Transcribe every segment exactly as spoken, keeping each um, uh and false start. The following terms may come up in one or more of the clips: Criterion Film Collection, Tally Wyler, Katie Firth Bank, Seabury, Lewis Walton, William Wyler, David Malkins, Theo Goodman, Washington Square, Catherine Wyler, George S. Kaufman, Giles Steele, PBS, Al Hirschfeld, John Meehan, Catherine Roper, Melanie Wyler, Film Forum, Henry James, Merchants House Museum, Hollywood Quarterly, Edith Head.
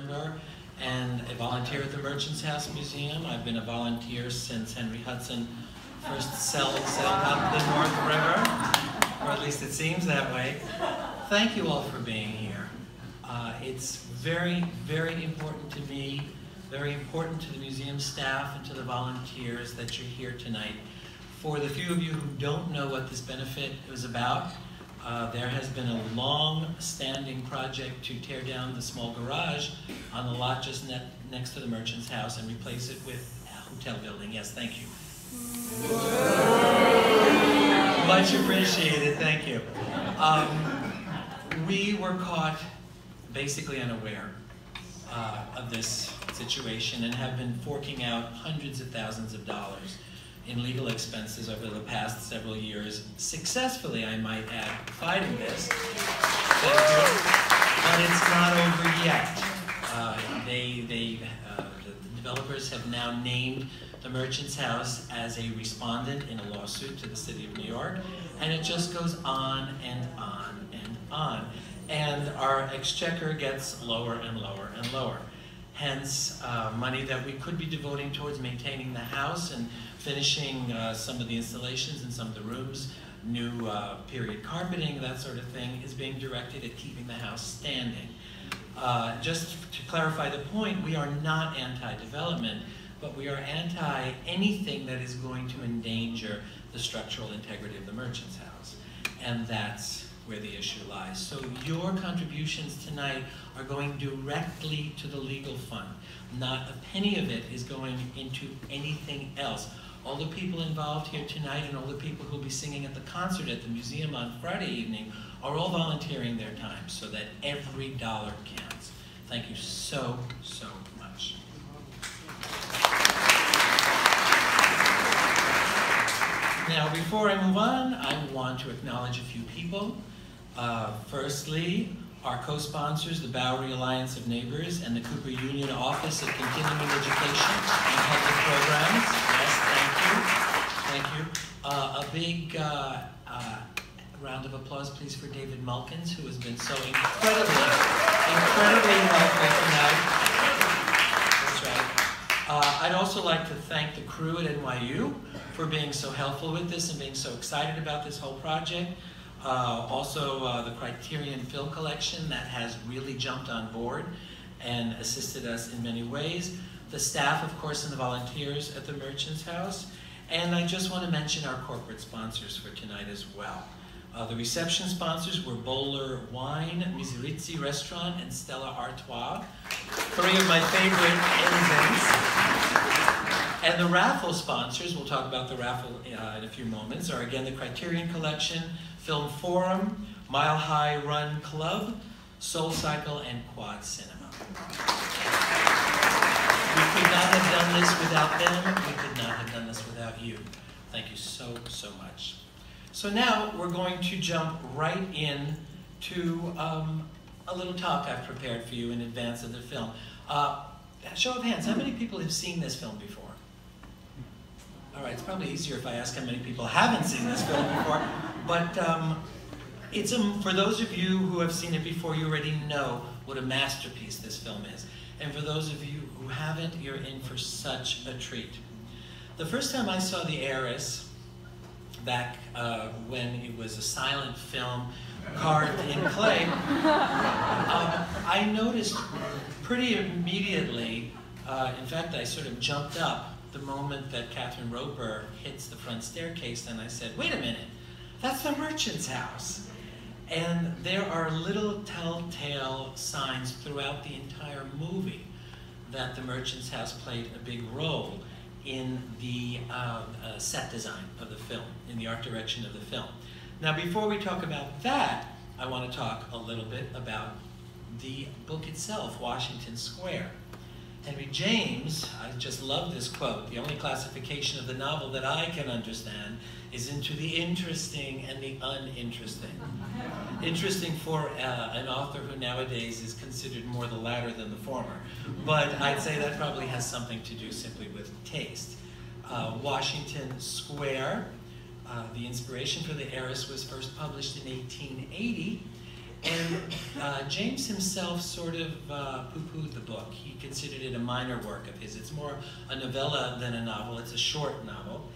member, and a volunteer at the Merchants House Museum. I've been a volunteer since Henry Hudson first sailed up the North River, or at least it seems that way. Thank you all for being here. Uh, it's very, very important to me, very important to the museum staff and to the volunteers that you're here tonight. For the few of you who don't know what this benefit was about, Uh, there has been a long-standing project to tear down the small garage on the lot just ne next to the Merchant's House and replace it with a hotel building. Yes, thank you. Much appreciated, thank you. Um, we were caught basically unaware uh, of this situation and have been forking out hundreds of thousands of dollars in legal expenses over the past several years, successfully, I might add, fighting this. But it's not over yet. Uh, they, they, uh, the developers have now named the Merchant's House as a respondent in a lawsuit to the city of New York, and it just goes on and on and on. And our exchequer gets lower and lower and lower. Hence, uh, money that we could be devoting towards maintaining the house and finishing uh, some of the installations in some of the rooms, new uh, period carpeting, that sort of thing, is being directed at keeping the house standing. Uh, just to clarify the point, we are not anti-development, but we are anti anything that is going to endanger the structural integrity of the Merchant's House. And that's where the issue lies. So your contributions tonight are going directly to the legal fund. Not a penny of it is going into anything else. All the people involved here tonight and all the people who'll be singing at the concert at the museum on Friday evening are all volunteering their time so that every dollar counts. Thank you so, so much. Now, before I move on, I want to acknowledge a few people. Uh, firstly, our co-sponsors, the Bowery Alliance of Neighbors and the Cooper Union Office of Continuing Education and Public Programs. Yes, thank you. Thank you. Uh, a big uh, uh, round of applause, please, for David Malkins, who has been so incredibly, incredibly helpful tonight. That's right. Uh, I'd also like to thank the crew at N Y U for being so helpful with this and being so excited about this whole project. Uh, also, uh, the Criterion Film Collection that has really jumped on board and assisted us in many ways. The staff, of course, and the volunteers at the Merchant's House. And I just want to mention our corporate sponsors for tonight as well. Uh, the reception sponsors were Bowler Wine, Miserizzi Restaurant, and Stella Artois. Three of my favorite ends. And the raffle sponsors, we'll talk about the raffle uh, in a few moments, are again the Criterion Collection, Film Forum, Mile High Run Club, Soul Cycle, and Quad Cinema. We could not have done this without them. We could not have done this without you. Thank you so, so much. So now we're going to jump right in to um, a little talk I've prepared for you in advance of the film. Uh, show of hands, how many people have seen this film before? All right, it's probably easier if I ask how many people haven't seen this film before. But um, it's a, for those of you who have seen it before, you already know what a masterpiece this film is. And for those of you who haven't, you're in for such a treat. The first time I saw The Heiress, back uh, when it was a silent film carved in clay, um, I noticed pretty immediately, uh, in fact, I sort of jumped up the moment that Catherine Roper hits the front staircase, and I said, wait a minute. That's the Merchant's House. And there are little telltale signs throughout the entire movie that the Merchant's House played a big role in the uh, uh, set design of the film, in the art direction of the film. Now, before we talk about that, I want to talk a little bit about the book itself, Washington Square. Henry James, I just love this quote, the only classification of the novel that I can understand is into the interesting and the uninteresting. Interesting for uh, an author who nowadays is considered more the latter than the former. But I'd say that probably has something to do simply with taste. Uh, Washington Square, uh, the inspiration for The Heiress was first published in eighteen eighty. And uh, James himself sort of uh, poo-pooed the book. He considered it a minor work of his. It's more a novella than a novel. It's a short novel.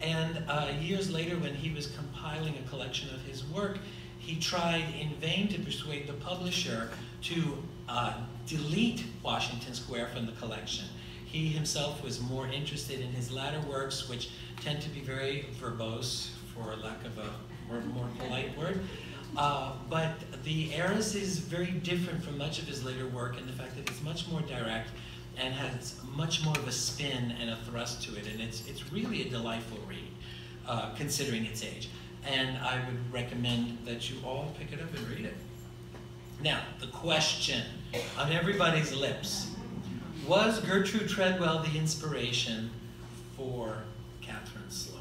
And uh, years later, when he was compiling a collection of his work, he tried in vain to persuade the publisher to uh, delete Washington Square from the collection. He himself was more interested in his latter works, which tend to be very verbose, for lack of a more polite word. Uh, but The Heiress is very different from much of his later work in the fact that it's much more direct and has much more of a spin and a thrust to it. And it's, it's really a delightful read, uh, considering its age. And I would recommend that you all pick it up and read it. Now, the question on everybody's lips. Was Gertrude Tredwell the inspiration for Catherine Sloper?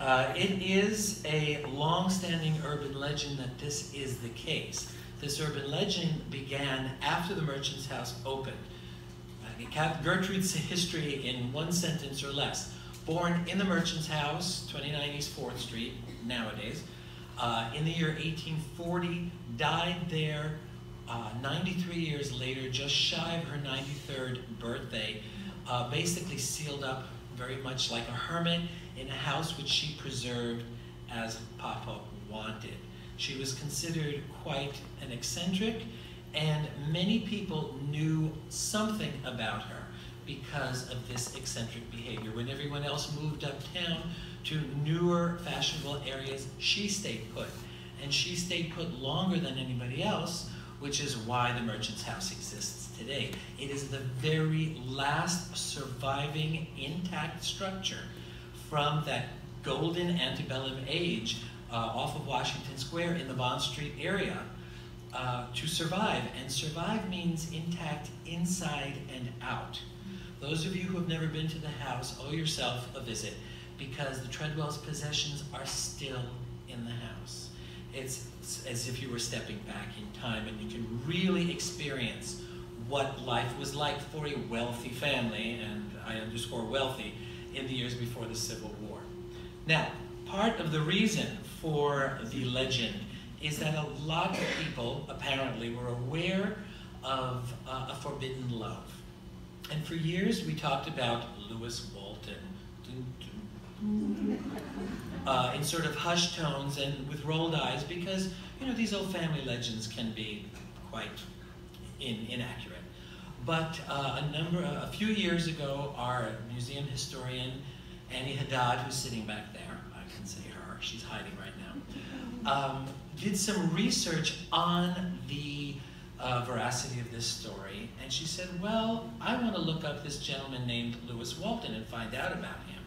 Uh, it is a long-standing urban legend that this is the case. This urban legend began after the Merchants House opened. Uh, Gertrude's history in one sentence or less. Born in the Merchants House, twenty-nine East fourth Street, nowadays, uh, in the year eighteen forty, died there uh, ninety-three years later, just shy of her ninety-third birthday, uh, basically sealed up very much like a hermit in a house which she preserved as Papa wanted. She was considered quite an eccentric, and many people knew something about her because of this eccentric behavior. When everyone else moved uptown to newer, fashionable areas, she stayed put. And she stayed put longer than anybody else, which is why the Merchants House exists today. It is the very last surviving intact structure from that golden antebellum age uh, off of Washington Square in the Bond Street area uh, to survive. And survive means intact inside and out. Those of you who have never been to the house owe yourself a visit because the Tredwell's possessions are still in the house. It's, it's as if you were stepping back in time and you can really experience what life was like for a wealthy family, and I underscore wealthy, in the years before the Civil War. Now, part of the reason for the legend is that a lot of people apparently were aware of uh, a forbidden love. And for years, we talked about Lewis Walton dun, dun, uh, in sort of hushed tones and with rolled eyes because, you know, these old family legends can be quite in, inaccurate. But uh, a number, a few years ago, our museum historian, Annie Haddad, who's sitting back there, I can see her, she's hiding right now, um, did some research on the Uh, veracity of this story, and she said, well, I want to look up this gentleman named Lewis Walton and find out about him.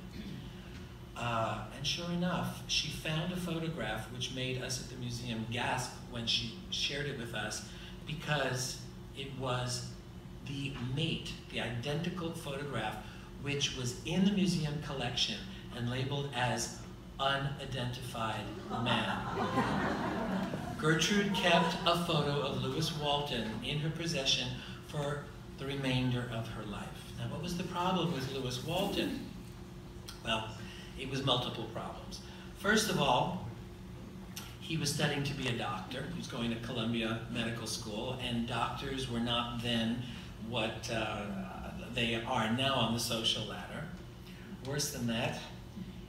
Uh, and sure enough, she found a photograph which made us at the museum gasp when she shared it with us because it was the mate, the identical photograph, which was in the museum collection and labeled as unidentified man. Gertrude kept a photo of Lewis Walton in her possession for the remainder of her life. Now, what was the problem with Lewis Walton? Well, it was multiple problems. First of all, he was studying to be a doctor. He was going to Columbia Medical School, and doctors were not then what uh, they are now on the social ladder. Worse than that,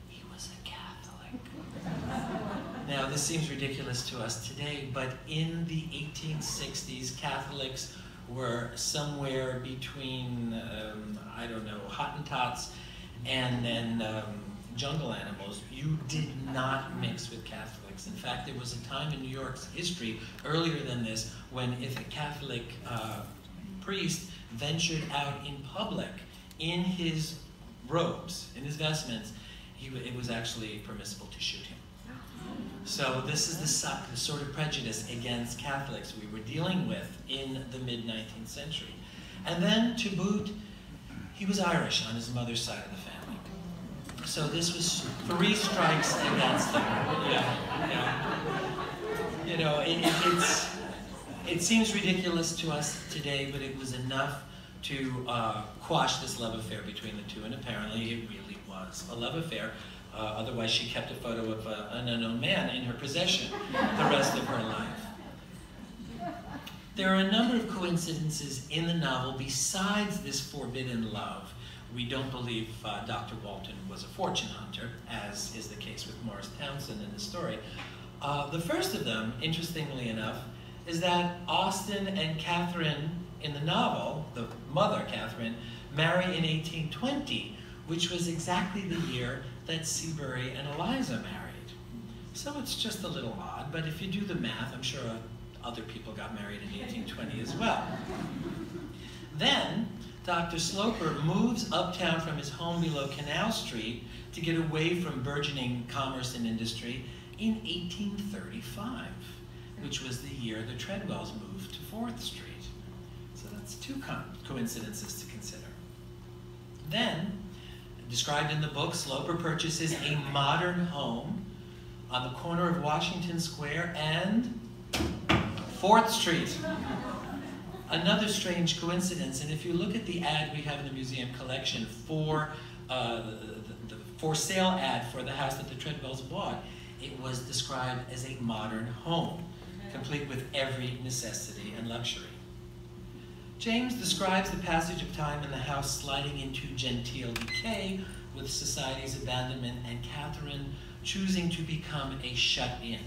he was a Catholic. Now, this seems ridiculous to us today, but in the eighteen sixties, Catholics were somewhere between, um, I don't know, Hottentots and then um, jungle animals. You did not mix with Catholics. In fact, there was a time in New York's history earlier than this when if a Catholic uh, priest ventured out in public in his robes, in his vestments, he, it was actually permissible to shoot him. So this is the, the sort of prejudice against Catholics we were dealing with in the mid-nineteenth century. And then, to boot, he was Irish on his mother's side of the family. So this was three strikes against him. Yeah, yeah. You know, it, it, it's, it seems ridiculous to us today, but it was enough to uh, quash this love affair between the two, and apparently it really was a love affair. Uh, otherwise, she kept a photo of uh, an unknown man in her possession the rest of her life. There are a number of coincidences in the novel besides this forbidden love. We don't believe uh, Doctor Walton was a fortune hunter, as is the case with Morris Townsend in the story. Uh, the first of them, interestingly enough, is that Austin and Catherine in the novel, the mother Catherine, marry in eighteen twenty, which was exactly the year that Seabury and Eliza married. So it's just a little odd, but if you do the math, I'm sure other people got married in eighteen twenty as well. Then, Doctor Sloper moves uptown from his home below Canal Street to get away from burgeoning commerce and industry in eighteen thirty-five, which was the year the Tredwells moved to fourth Street. So that's two coincidences to consider. Then, described in the book, Sloper purchases a modern home on the corner of Washington Square and fourth Street. Another strange coincidence, and if you look at the ad we have in the museum collection for uh, the, the, the for sale ad for the house that the Tredwells bought, it was described as a modern home, complete with every necessity and luxury. James describes the passage of time in the house sliding into genteel decay, with society's abandonment and Catherine choosing to become a shut-in.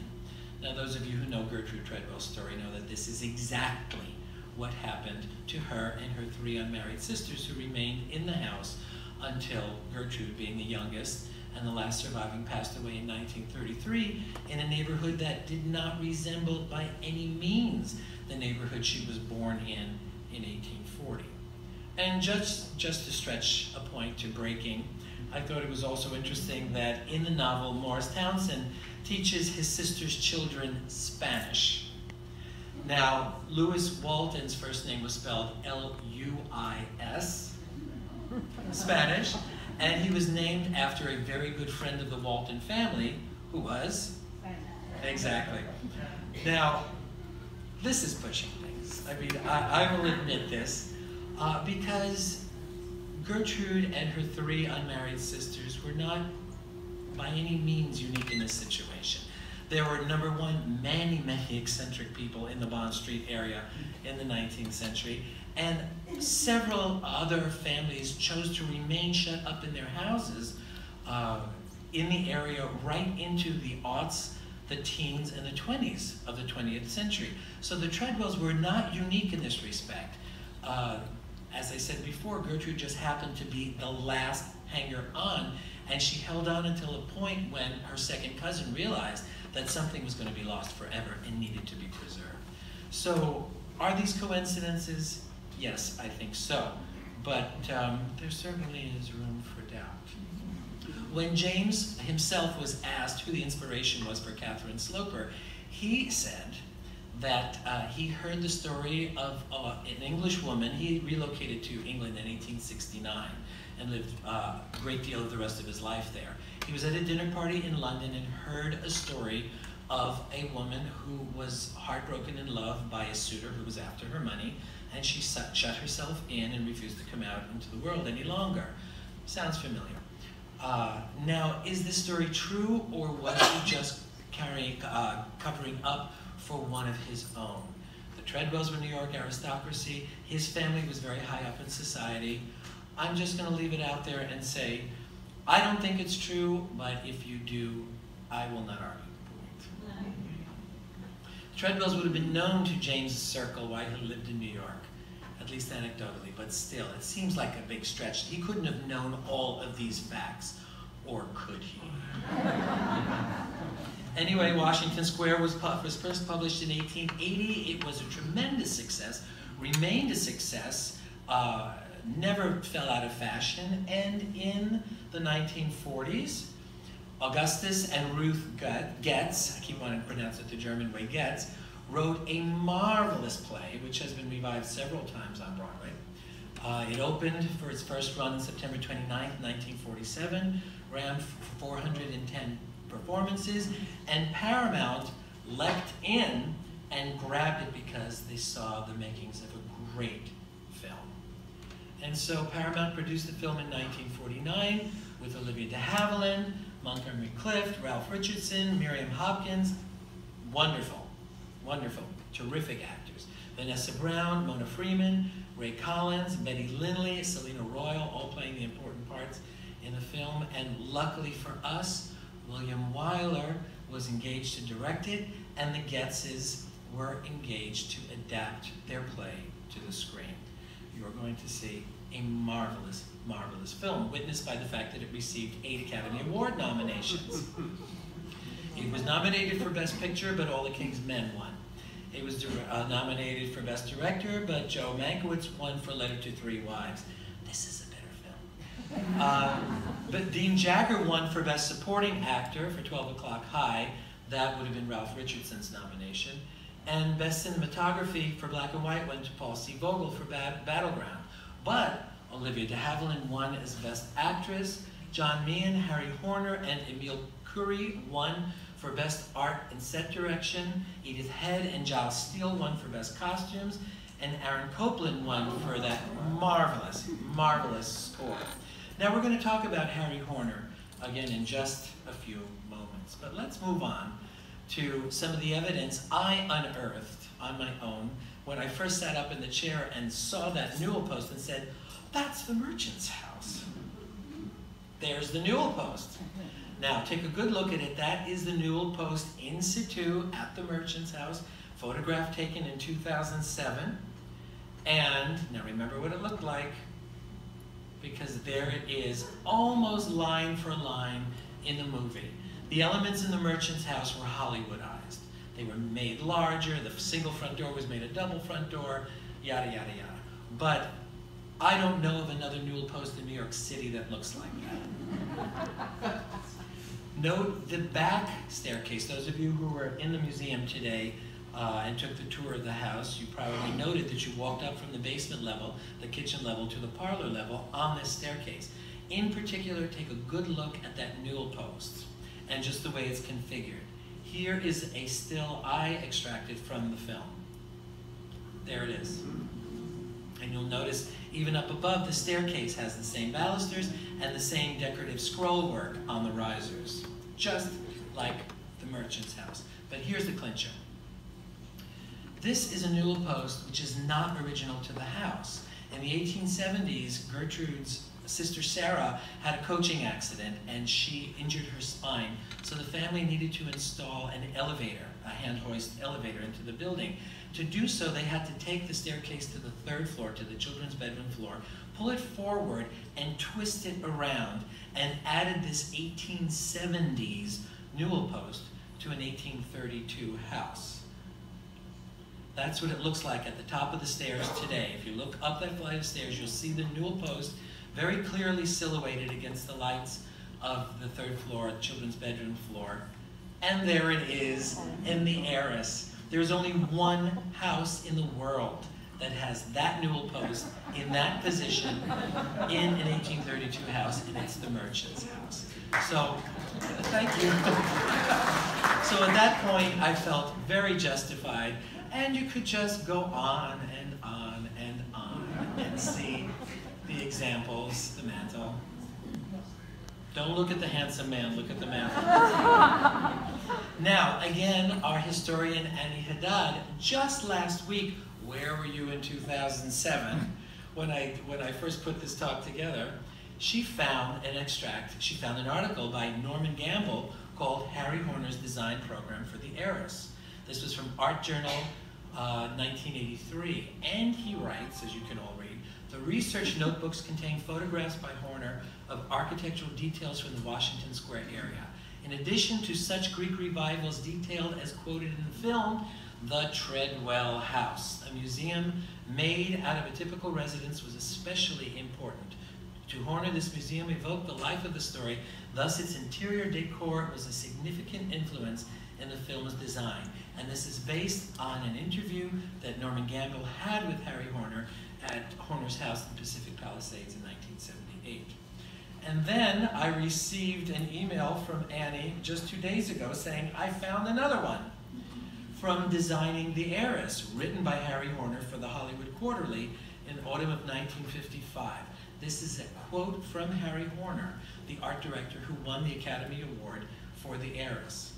Now, those of you who know Gertrude Tredwell's story know that this is exactly what happened to her and her three unmarried sisters, who remained in the house until Gertrude, being the youngest and the last surviving, passed away in nineteen thirty-three in a neighborhood that did not resemble by any means the neighborhood she was born in in eighteen forty. And just, just to stretch a point to breaking, I thought it was also interesting that in the novel, Morris Townsend teaches his sister's children Spanish. Now, Lewis Walton's first name was spelled L U I S, Spanish, and he was named after a very good friend of the Walton family, who was? Exactly. Now, this is pushing things. I mean, I, I will admit this, uh, because Gertrude and her three unmarried sisters were not by any means unique in this situation. There were, number one, many, many eccentric people in the Bond Street area in the nineteenth century, and several other families chose to remain shut up in their houses uh, in the area right into the aughts, the teens, and the twenties of the twentieth century. So the Tredwells were not unique in this respect. Uh, as I said before, Gertrude just happened to be the last hanger-on, and she held on until a point when her second cousin realized that something was going to be lost forever and needed to be preserved. So are these coincidences? Yes, I think so. But um, there certainly is room for doubt. When James himself was asked who the inspiration was for Catherine Sloper, he said that uh, he heard the story of uh, an English woman. He relocated to England in eighteen sixty-nine and lived uh, a great deal of the rest of his life there. He was at a dinner party in London and heard a story of a woman who was heartbroken in love by a suitor who was after her money, and she shut herself in and refused to come out into the world any longer. Sounds familiar. Uh, now, is this story true, or was he just carrying, uh, covering up for one of his own? The Tredwells were New York aristocracy. His family was very high up in society. I'm just going to leave it out there and say, I don't think it's true, but if you do, I will not argue the point. The Tredwells would have been known to James's circle while he lived in New York, at least anecdotally, but still, it seems like a big stretch. He couldn't have known all of these facts, or could he? Anyway, Washington Square was, was first published in eighteen eighty. It was a tremendous success, remained a success, uh, never fell out of fashion, and in the nineteen forties, Augustus and Ruth Goetz, I keep wanting to pronounce it the German way, Goetz, wrote a marvelous play, which has been revived several times on Broadway. Uh, it opened for its first run September twenty-ninth, nineteen forty-seven, ran four hundred ten performances, and Paramount leapt in and grabbed it because they saw the makings of a great film. And so Paramount produced the film in nineteen forty-nine with Olivia de Havilland, Montgomery Clift, Ralph Richardson, Miriam Hopkins, wonderful, wonderful, terrific actors. Vanessa Brown, Mona Freeman, Ray Collins, Betty Lindley, Selena Royal, all playing the important parts in the film. And luckily for us, William Wyler was engaged to direct it, and the Goetzes were engaged to adapt their play to the screen. You are going to see a marvelous, marvelous film, witnessed by the fact that it received eight Academy Award nominations. It was nominated for Best Picture, but All the King's Men won. It was uh, nominated for Best Director, but Joe Mankiewicz won for Letter to Three Wives. This is a better film. Uh, but Dean Jagger won for Best Supporting Actor for twelve o'clock high. That would have been Ralph Richardson's nomination. And Best Cinematography for Black and White went to Paul C. Vogel for Bad Battleground. But Olivia de Havilland won as Best Actress. John Meehan, Harry Horner, and Emile Khoury won for Best Art and Set Direction. Edith Head and Giles Steele won for Best Costumes. And Aaron Copland won for that marvelous, marvelous score. Now we're going to talk about Harry Horner again in just a few moments. But let's move on to some of the evidence I unearthed on my own when I first sat up in the chair and saw that Newel post and said, that's the Merchant's House. There's the Newel post. Now, take a good look at it. That is the Newel post in situ at the Merchant's House, photograph taken in two thousand seven. And now remember what it looked like, because there it is, almost line for line in the movie. The elements in the Merchant's House were Hollywoodized. They were made larger, the single front door was made a double front door, yada, yada, yada. But I don't know of another Newel post in New York City that looks like that. Note the back staircase. Those of you who were in the museum today uh, and took the tour of the house, you probably noted that you walked up from the basement level, the kitchen level, to the parlor level on this staircase. In particular, take a good look at that Newel post and just the way it's configured. Here is a still I extracted from the film. There it is. And you'll notice even up above, the staircase has the same balusters and the same decorative scroll work on the risers, just like the Merchant's House. But here's the clincher. This is a Newel post which is not original to the house. In the eighteen seventies, Gertrude's sister Sarah had a coaching accident and she injured her spine, so the family needed to install an elevator, a hand hoist elevator into the building. To do so, they had to take the staircase to the third floor, to the children's bedroom floor, pull it forward and twist it around, and added this eighteen seventies Newel post to an eighteen thirty-two house. That's what it looks like at the top of the stairs today. If you look up that flight of stairs, you'll see the Newel post very clearly silhouetted against the lights of the third floor, the children's bedroom floor. And there it is in The Heiress. There's only one house in the world that has that Newel post in that position in an eighteen thirty-two house, and it's the Merchant's House. So, thank you. So at that point, I felt very justified, and you could just go on and on and on and see the examples, the mantle. Don't look at the handsome man, look at the mantle. Now, again, our historian Annie Haddad, just last week, where were you in two thousand seven, when I, when I first put this talk together, she found an extract, she found an article by Norman Gamble called Harry Horner's Design Program for the Heiress. This was from Art Journal, uh, nineteen eighty-three, and he writes, as you can all read, the research notebooks contain photographs by Horner of architectural details from the Washington Square area. In addition to such Greek revivals detailed as quoted in the film, the Tredwell House, a museum made out of a typical residence, was especially important. To Horner, this museum evoked the life of the story, thus its interior decor was a significant influence in the film's design. And this is based on an interview that Norman Gamble had with Harry Horner at Horner's house in Pacific Palisades in nineteen seventy-eight. And then I received an email from Annie just two days ago saying, I found another one from Designing the Heiress, written by Harry Horner for the Hollywood Quarterly in autumn of nineteen fifty-five. This is a quote from Harry Horner, the art director who won the Academy Award for The Heiress.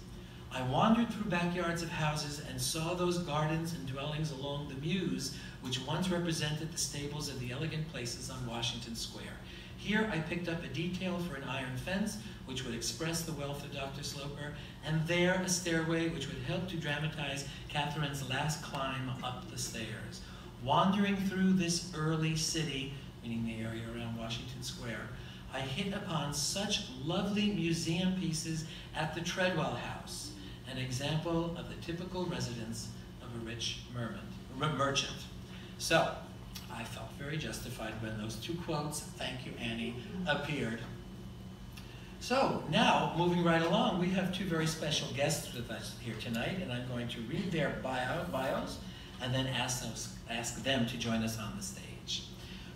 I wandered through backyards of houses and saw those gardens and dwellings along the Meuse, which once represented the stables of the elegant places on Washington Square. Here I picked up a detail for an iron fence, which would express the wealth of Doctor Sloper, and there a stairway which would help to dramatize Catherine's last climb up the stairs. Wandering through this early city, meaning the area around Washington Square, I hit upon such lovely museum pieces at the Tredwell House, an example of the typical residence of a rich merchant. So, I felt very justified when those two quotes, thank you, Annie, appeared. So, now, moving right along, we have two very special guests with us here tonight, and I'm going to read their bio, bios and then ask those, ask them to join us on the stage.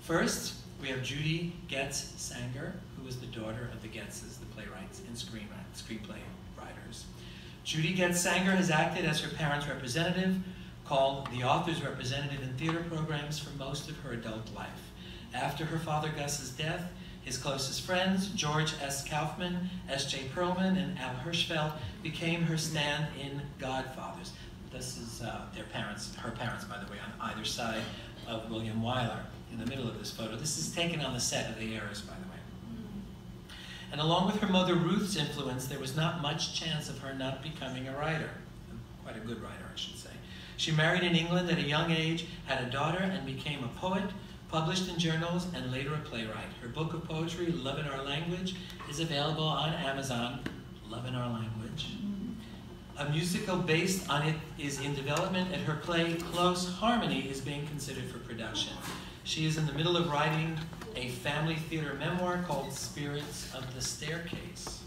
First, we have Judy Goetz Sanger, who is the daughter of the Goetzes, the playwrights and screen, screenplay writers. Judy Goetz Sanger has acted as her parents' representative, called the author's representative in theater programs for most of her adult life. After her father Gus's death, his closest friends, George S. Kaufman, S J Perlman, and Al Hirschfeld, became her stand-in godfathers. This is uh, their parents, her parents, by the way, on either side of William Wyler, in the middle of this photo. This is taken on the set of The Heiress, by the way. And along with her mother Ruth's influence, there was not much chance of her not becoming a writer. Quite a good writer, I should say. She married in England at a young age, had a daughter, and became a poet, published in journals, and later a playwright. Her book of poetry, Love in Our Language, is available on Amazon. Love in Our Language. A musical based on it is in development, and her play, Close Harmony, is being considered for production. She is in the middle of writing a family theater memoir called Spirits of the Staircase.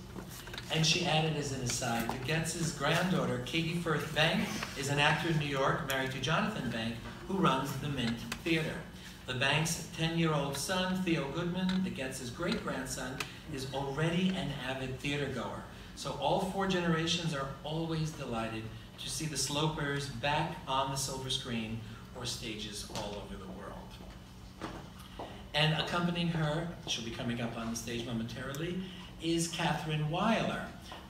And she added as an aside, the Goetz's granddaughter, Katie Firth Bank, is an actor in New York, married to Jonathan Bank, who runs the Mint Theater. The Banks' ten-year-old son, Theo Goodman, the Goetz's great-grandson, is already an avid theater goer. So all four generations are always delighted to see the Slopers back on the silver screen or stages all over the world. And accompanying her, she'll be coming up on the stage momentarily, is Catherine Wyler,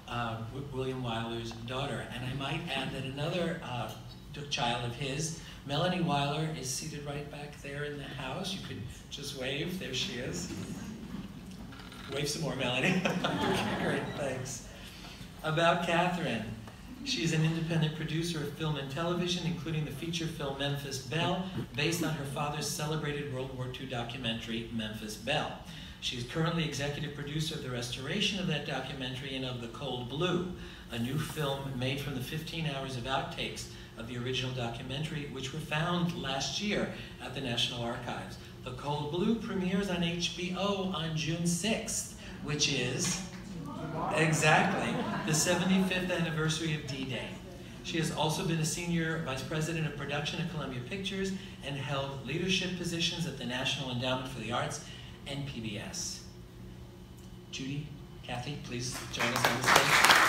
uh, William Wyler's daughter. And I might add that another uh, child of his, Melanie Wyler, is seated right back there in the house. You could just wave. There she is. Wave some more, Melanie. Great, thanks. About Catherine. She's an independent producer of film and television, including the feature film Memphis Belle, based on her father's celebrated World War Two documentary, Memphis Belle. She's currently executive producer of the restoration of that documentary and of The Cold Blue, a new film made from the fifteen hours of outtakes of the original documentary, which were found last year at the National Archives. The Cold Blue premieres on H B O on June sixth, which is... exactly, the seventy-fifth anniversary of D Day. She has also been a senior vice president of production at Columbia Pictures and held leadership positions at the National Endowment for the Arts and P B S. Judy, Kathy, please join us on the stage.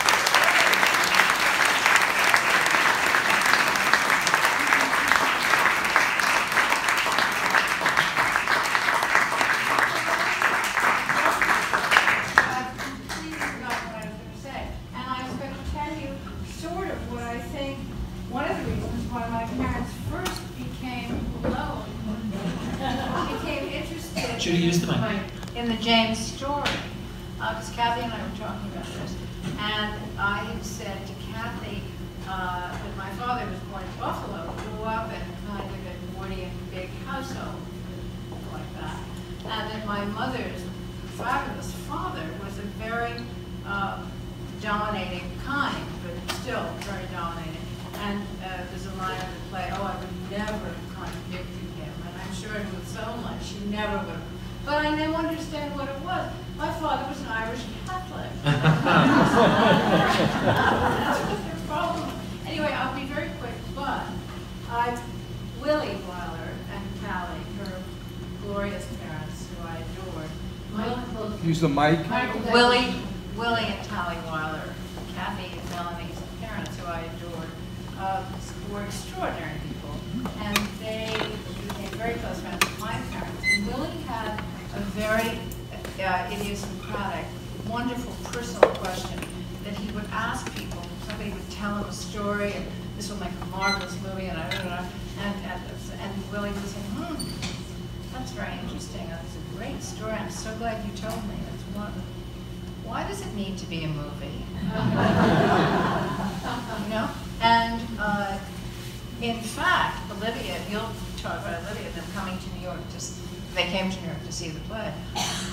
The mic. Willie, Willie and Tally Wyler, Kathy and Melanie's parents, who I adore, uh, were extraordinary people, and they became very close friends with my parents. And Willie had a very uh, idiosyncratic, wonderful personal question that he would ask people. Somebody would tell him a story, and this will make a marvelous movie, and I don't know. And, and, and Willie would say, hmm, that's very interesting. That's a great story. I'm so glad you told me. That's wonderful. Why does it need to be a movie? You know? And uh, in fact, Olivia, you'll talk about Olivia, them coming to New York, just, they came to New York to see the play.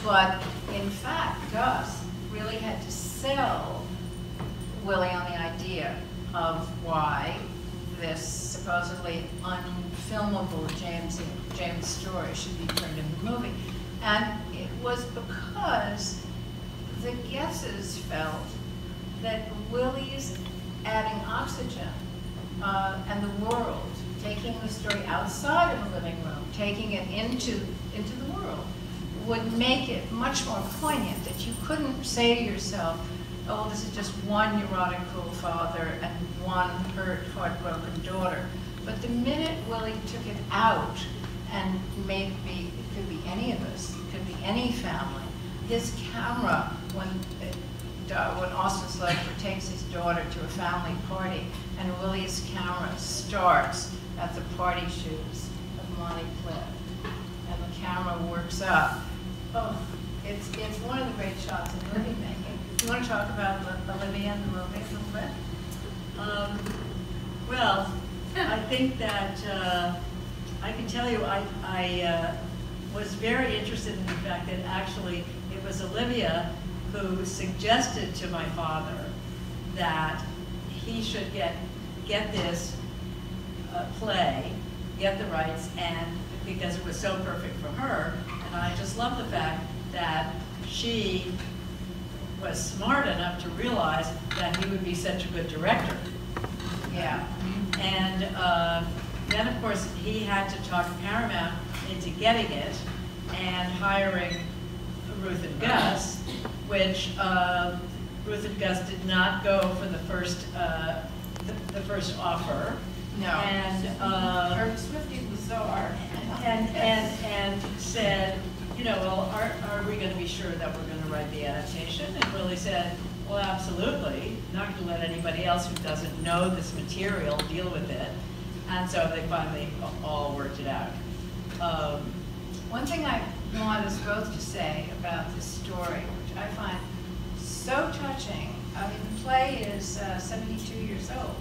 But in fact, Gus really had to sell Willie on the idea of why this supposedly unfilmable James, James story should be turned into a movie. And it was because the Goetzes felt that Willie's adding oxygen uh, and the world, taking the story outside of the living room, taking it into, into the world, would make it much more poignant, that you couldn't say to yourself, oh, this is just one neurotic, cruel father and one hurt, heartbroken daughter. But the minute Willie took it out and made it be, it could be any of us, it could be any family, his camera, when, uh, when Austin Sloper takes his daughter to a family party, and Willie's camera starts at the party shoes of Monty Cliff, and the camera works up. Oh, it's, it's one of the great shots in movie making. You want to talk about Olivia and the movie a little bit? Um, well, I think that uh, I can tell you I, I uh, was very interested in the fact that actually it was Olivia who suggested to my father that he should get, get this uh, play, get the rights, and because it was so perfect for her. And I just love the fact that she was smart enough to realize that he would be such a good director. Yeah. And uh, then of course he had to talk Paramount into getting it and hiring Ruth and Gus, which uh, Ruth and Gus did not go for the first uh, the, the first offer. No. And uh, Herb Swifty was so hard. And and and said, you know, well, are, are we going to be sure that we're going to write the adaptation? And Willie said, well, absolutely. Not going to let anybody else who doesn't know this material deal with it. And so they finally all worked it out. Um, One thing I want is both to say about this story, which I find so touching. I mean, the play is uh, seventy-two years old,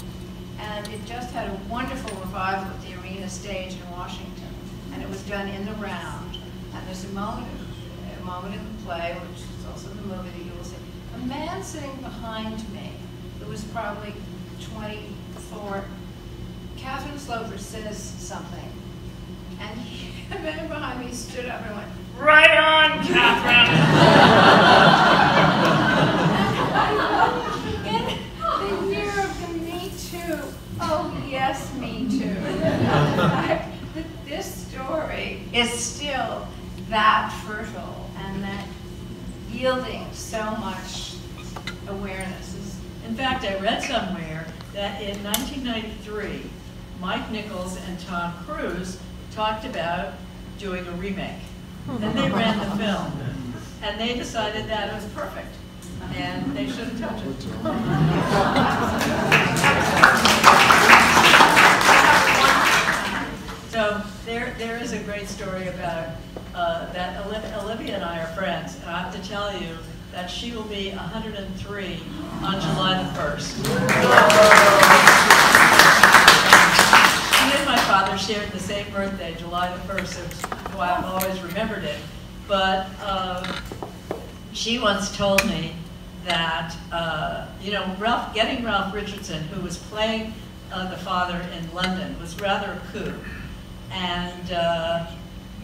and it just had a wonderful revival at the arena stage in Washington, and it was done in the round. And there's a moment, a moment in the play, which is also in the movie, that you will see a man sitting behind me who was probably twenty-four. Catherine Sloper says something, and he, the man behind me stood up and went, "Right on, Catherine!" In the year of the Me Too, oh yes, Me Too. This story is still that fertile and that yielding so much awareness. In fact, I read somewhere that in nineteen ninety-three, Mike Nichols and Tom Cruise talked about doing a remake. And they ran the film. And they decided that it was perfect. And they shouldn't touch it. So there, there is a great story about uh, that. Olivia and I are friends. And I have to tell you that she will be one hundred and three on July the first. She and my father shared the same birthday, July the first, so why I've always remembered it. But uh, she once told me that, uh, you know, Ralph, getting Ralph Richardson, who was playing uh, the father in London, was rather a coup. And uh,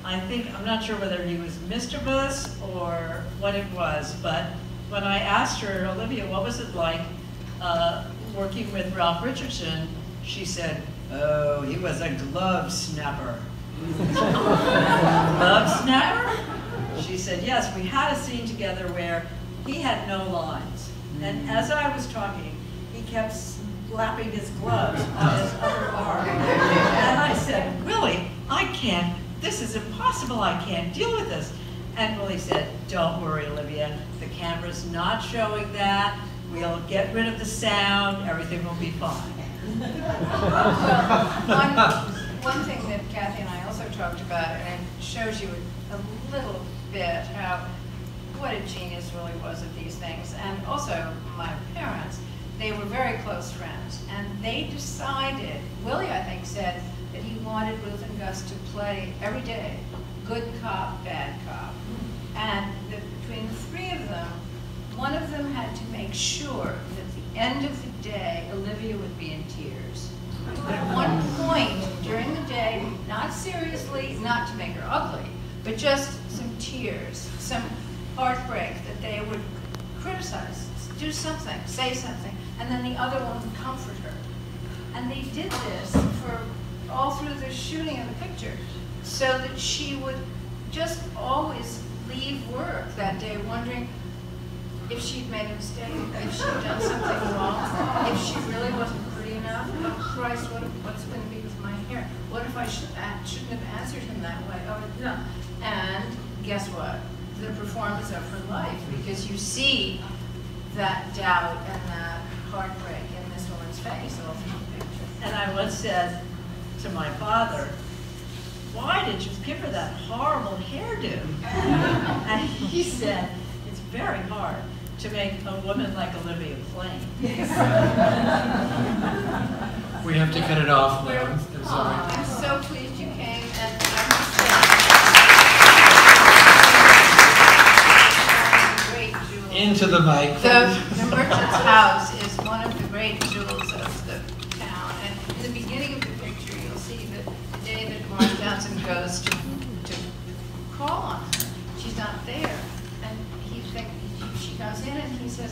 I think, I'm not sure whether he was mischievous or what it was, but when I asked her, Olivia, what was it like uh, working with Ralph Richardson, she said, "Oh, he was a glove snapper." Glove snapper? She said, yes, we had a scene together where he had no lines. And as I was talking, he kept slapping his gloves on his other arm. And I said, Willie, I can't, this is impossible, I can't deal with this. And Willie said, don't worry, Olivia, the camera's not showing that. We'll get rid of the sound, everything will be fine. Well, one, one thing that Kathy and I also talked about, and it shows you a little bit how what a genius Willie was at these things, and also my parents, they were very close friends, and they decided, Willie I think said, that he wanted Ruth and Gus to play every day, good cop, bad cop. And the, between the three of them, one of them had to make sure that at the end of the day, Olivia would be in tears. But at one point during the day, not seriously, not to make her ugly, but just some tears, some heartbreak, that they would criticize, do something, say something, and then the other one would comfort her. And they did this for all through the shooting of the picture, so that she would just always leave work that day wondering if she'd made a mistake, if she'd done something wrong, if she really wasn't pretty enough. Oh Christ, what, what's going to be with my hair? What if I should, I shouldn't have answered him that way? Oh no. And guess what? The performance of her life, because you see that doubt and that heartbreak in this woman's face all through the picture. And I once said to my father, why did you give her that horrible hairdo? And he said, it's very hard to make a woman like Olivia plain. We have to cut it off now. It was all right. I'm so pleased you came, and I'm great jewels. Into the mic. The, the Merchant's House is one of the great jewels of the town. And in the beginning of the picture, you'll see that David Townsend goes to, to call on her. She's not there. And he think, she goes in and he says,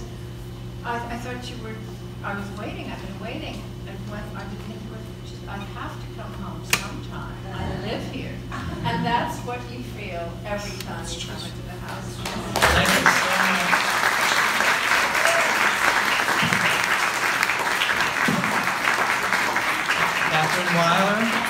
I, I thought you were, I was waiting, I've been waiting. And when I didn't think, she said, I have to come home sometime. I live here. And that's what you feel every time you come into the house. Thank you so much. Catherine Wyler.